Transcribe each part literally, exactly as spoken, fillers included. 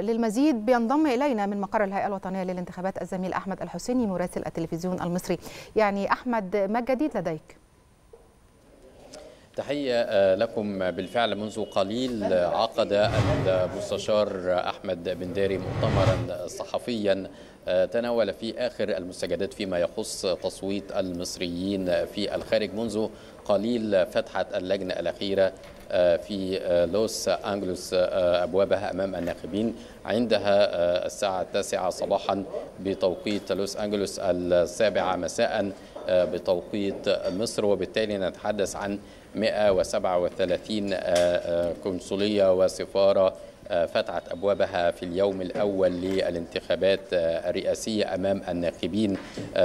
للمزيد بينضم إلينا من مقر الهيئة الوطنية للانتخابات الزميل أحمد الحسيني مراسل التلفزيون المصري. يعني أحمد، ما الجديد لديك؟ تحية لكم. بالفعل منذ قليل عقد المستشار أحمد البنداري مؤتمرا صحفيا تناول في آخر المستجدات فيما يخص تصويت المصريين في الخارج. منذ قليل فتحت اللجنة الأخيرة في لوس أنجلوس أبوابها أمام الناخبين، عندها الساعة التاسعة صباحا بتوقيت لوس أنجلوس، السابعة مساء بتوقيت مصر. وبالتالي نتحدث عن مئة وسبعة وثلاثين قنصلية وسفارة فتحت أبوابها في اليوم الأول للانتخابات الرئاسية أمام الناخبين.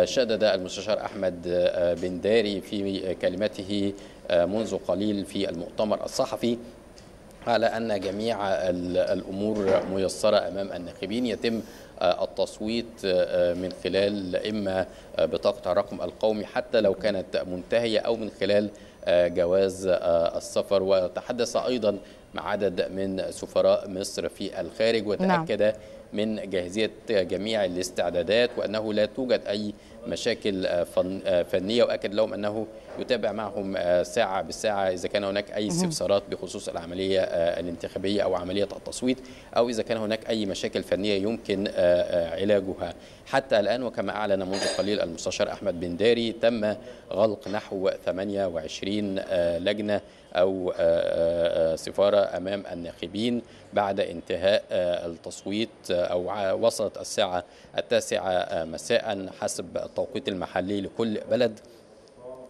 شدد المستشار أحمد البنداري في كلمته منذ قليل في المؤتمر الصحفي على أن جميع الأمور ميسرة أمام الناخبين، يتم التصويت من خلال إما بطاقة الرقم القومي حتى لو كانت منتهية أو من خلال جواز السفر. وتحدث أيضا مع عدد من سفراء مصر في الخارج وتأكد نعم. من جاهزية جميع الاستعدادات وأنه لا توجد أي مشاكل فنية، وأكد لهم أنه يتابع معهم ساعة بالساعة إذا كان هناك أي استفسارات بخصوص العملية الانتخابية أو عملية التصويت، أو إذا كان هناك أي مشاكل فنية يمكن علاجها. حتى الآن وكما أعلن منذ قليل المستشار أحمد البنداري تم غلق نحو ثمانية وعشرين لجنة أو سفارة أمام الناخبين بعد انتهاء التصويت، أو وصلت الساعة التاسعة مساء حسب التوقيت المحلي لكل بلد.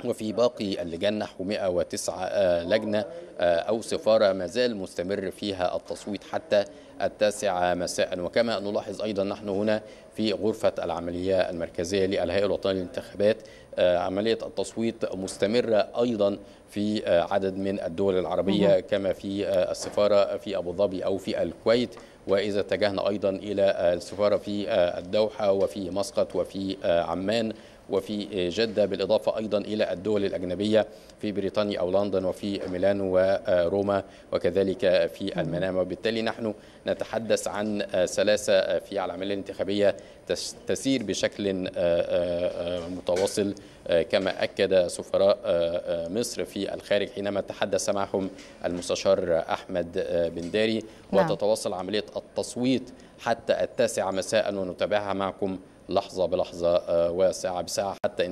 وفي باقي اللجان نحو مئة وتسعة لجنة أو سفارة ما زال مستمر فيها التصويت حتى التاسعة مساء. وكما نلاحظ أيضا نحن هنا في غرفة العملية المركزية للهيئة الوطنية للانتخابات عملية التصويت مستمرة أيضا في عدد من الدول العربية كما في السفارة في أبو ظبي أو في الكويت، وإذا اتجهنا أيضا إلى السفارة في الدوحة وفي مسقط وفي عمان وفي جدة، بالإضافة أيضا إلى الدول الأجنبية في بريطانيا أو لندن وفي ميلانو وروما وكذلك في المنامة. وبالتالي نحن نتحدث عن سلاسة في العملية الانتخابية تسير بشكل متواصل كما أكد سفراء مصر في الخارج حينما تحدث معهم المستشار أحمد البنداري. وتتواصل عملية التصويت حتى التاسعة مساء ونتابعها معكم لحظة بلحظة وساعة بساعة حتى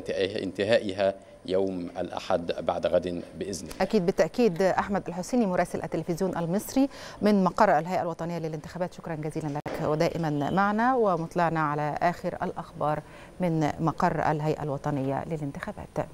انتهائها يوم الأحد بعد غد بإذن الله. أكيد بالتأكيد. أحمد الحسيني مراسل التلفزيون المصري من مقر الهيئة الوطنية للانتخابات، شكرا جزيلا لك ودائما معنا ومطلعنا على آخر الأخبار من مقر الهيئة الوطنية للانتخابات.